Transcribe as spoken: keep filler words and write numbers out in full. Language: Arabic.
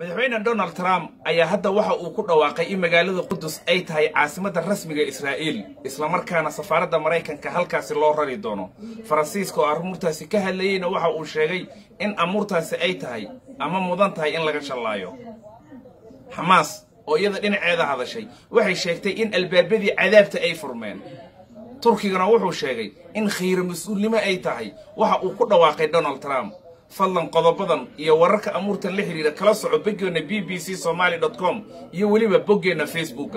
مدحوين أن دونالد ترامب أي هذا واحد وكذا واقعي مجال القدس أي تهي عاصمة الرسمية إسرائيل إسلام مركان سفارة أمريكا كهالكاس الله رضي دونه فرانسيسكو أرمورتاس كهالليين واحد وشجعي إن أمورتاس أي تهي أمام مدن تهي إن لغش الله يو حماس أو يذا إن عذا هذا الشيء واحد شجعي إن البربذي عذابت أي فرمان تركيا نروح وشجعي إن خير مسؤول لما أي تهي واحد وكذا واقعي دونالد ترامب فضلاً قضبضاً يورك أمورتاً لحريرة كلا صعب بيجينا بي بي سي صومالي دوت كوم يولي ببقينا فيسبوك.